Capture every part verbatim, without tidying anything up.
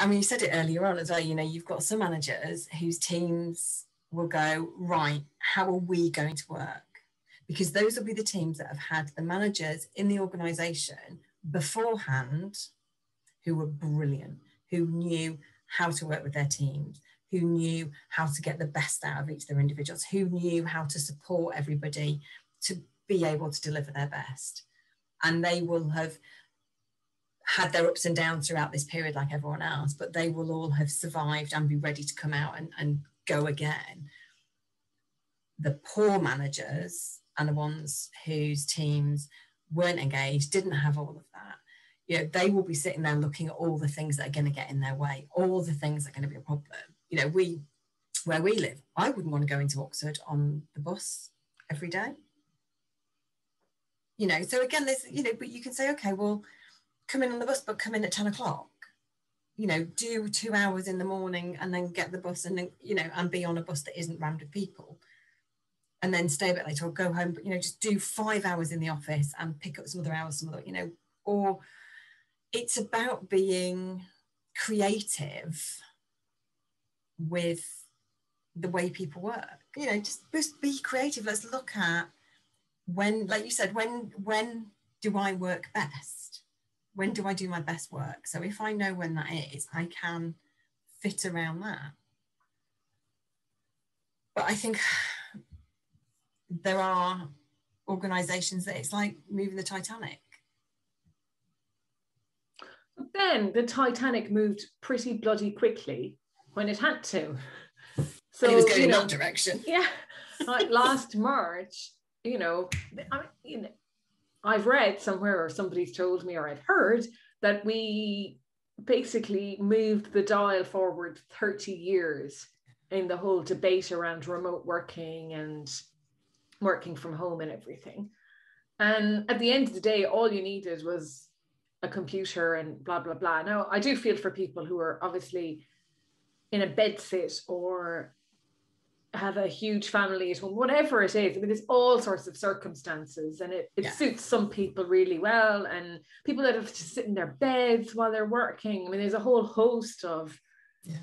I mean, you said it earlier on as well, you know, you've got some managers whose teams will go, right, how are we going to work? Because those will be the teams that have had the managers in the organisation beforehand who were brilliant, who knew how to work with their teams, who knew how to get the best out of each of their individuals, who knew how to support everybody to be able to deliver their best. And they will have had their ups and downs throughout this period like everyone else, but they will all have survived and be ready to come out and, and go again. The poor managers and the ones whose teams weren't engaged, didn't have all of that, you know, they will be sitting there looking at all the things that are going to get in their way, all the things that are going to be a problem. You know, we, where we live, I wouldn't want to go into Oxford on the bus every day. You know, so again, this, you know, but you can say, okay, well, come in on the bus, but come in at ten o'clock. You know, do two hours in the morning and then get the bus and then, you know, and be on a bus that isn't rammed with people. And then stay a bit later or go home, but, you know, just do five hours in the office and pick up some other hours, some other, you know, or it's about being creative with the way people work. You know, just, just be creative. Let's look at when, like you said, when, when do I work best? When do I do my best work? So if I know when that is, I can fit around that. But I think there are organisations that it's like moving the Titanic. But then the Titanic moved pretty bloody quickly when it had to. So, and it was going, you know, in that direction. Yeah, like last March, you know, I mean, you know, I've read somewhere or somebody's told me or I've heard that we basically moved the dial forward thirty years in the whole debate around remote working and working from home and everything. And at the end of the day, all you needed was a computer and blah, blah, blah. Now, I do feel for people who are obviously in a bedsit or have a huge family at home, whatever it is. I mean, there's all sorts of circumstances, and it, it yeah. suits some people really well. And people that have to sit in their beds while they're working. I mean, there's a whole host of yeah.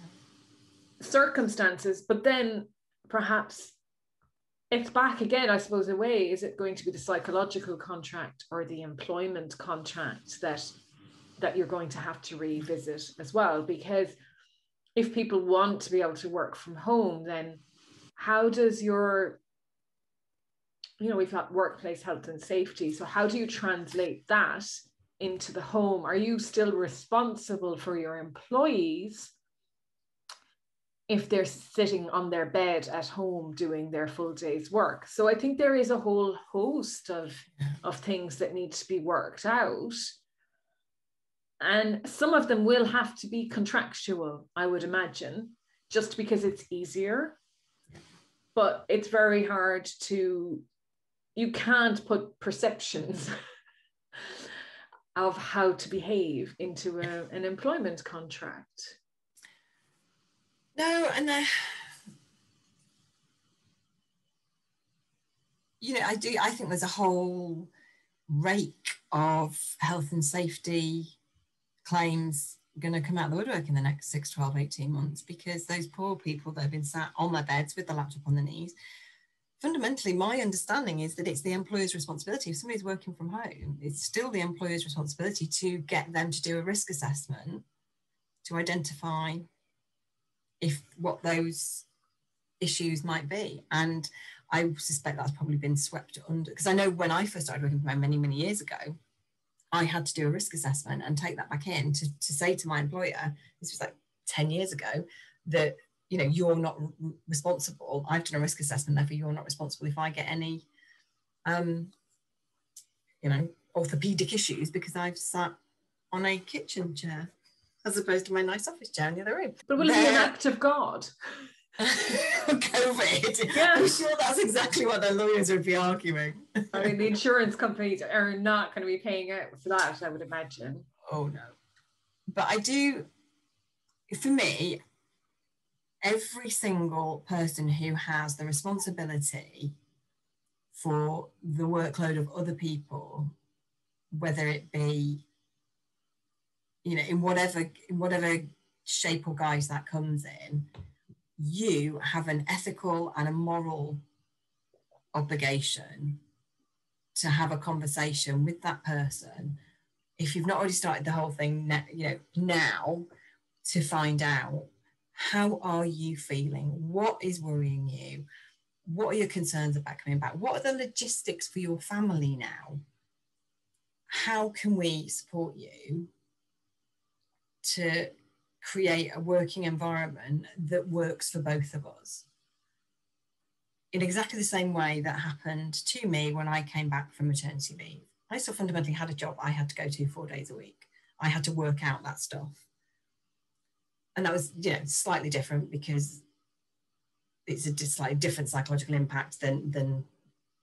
circumstances, but then perhaps it's back again, I suppose, in a way. Is it going to be the psychological contract or the employment contract that, that you're going to have to revisit as well? Because if people want to be able to work from home, then how does your, you know, we've got workplace health and safety. So how do you translate that into the home? Are you still responsible for your employees if they're sitting on their bed at home doing their full day's work? So I think there is a whole host of, of things that need to be worked out. And some of them will have to be contractual, I would imagine, just because it's easier. But it's very hard to, you can't put perceptions of how to behave into a, an employment contract. No, and I, you know, I do, I think there's a whole rake of health and safety claims going to come out of the woodwork in the next six, twelve, eighteen months, because those poor people that have been sat on their beds with the laptop on their knees, fundamentally, my understanding is that it's the employer's responsibility. If somebody's working from home, it's still the employer's responsibility to get them to do a risk assessment to identify if what those issues might be. And I suspect that's probably been swept under, because I know when I first started working from home many, many years ago, I had to do a risk assessment and take that back in to, to say to my employer, this was like ten years ago, that, you know, you're not r- responsible. I've done a risk assessment, therefore you're not responsible if I get any, um, you know, orthopedic issues because I've sat on a kitchen chair, as opposed to my nice office chair in the other room. But will it be an act of God? COVID. Yeah. I'm sure that's exactly what their lawyers would be arguing. I mean, the insurance companies are not going to be paying out for that, I would imagine. Oh, no. But I do, for me, every single person who has the responsibility for the workload of other people, whether it be, you know, in whatever in whatever shape or guise that comes in, you have an ethical and a moral obligation to have a conversation with that person, if you've not already started the whole thing, you know, now, to find out, how are you feeling? What is worrying you? What are your concerns about coming back? What are the logistics for your family now? How can we support you to create a working environment that works for both of us? In exactly the same way that happened to me when I came back from maternity leave. I still fundamentally had a job I had to go to four days a week. I had to work out that stuff. And that was, you know, slightly different because it's a slightly different psychological impact than, than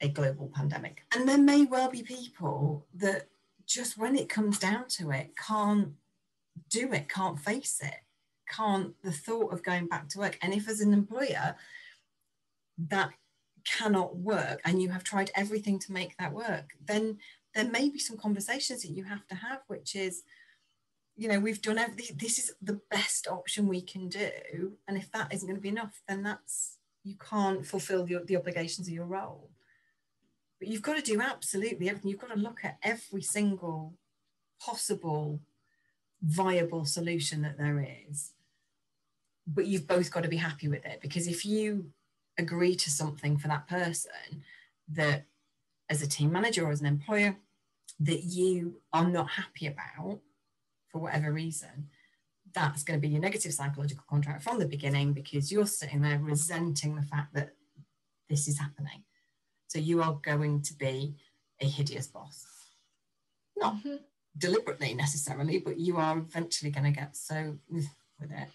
a global pandemic. And there may well be people that just when it comes down to it, can't do it, can't face it, can't, the thought of going back to work. And if as an employer, that cannot work and you have tried everything to make that work, then there may be some conversations that you have to have, which is, you know, we've done everything, this is the best option we can do. And if that isn't going to be enough, then that's, you can't fulfill your, the obligations of your role. But you've got to do absolutely everything. You've got to look at every single possible viable solution that there is. But you've both got to be happy with it, because if you agree to something for that person that as a team manager or as an employer that you are not happy about for whatever reason, that's going to be your negative psychological contract from the beginning, because you're sitting there resenting the fact that this is happening. So you are going to be a hideous boss. Not mm-hmm. deliberately necessarily, but you are eventually going to get so with it.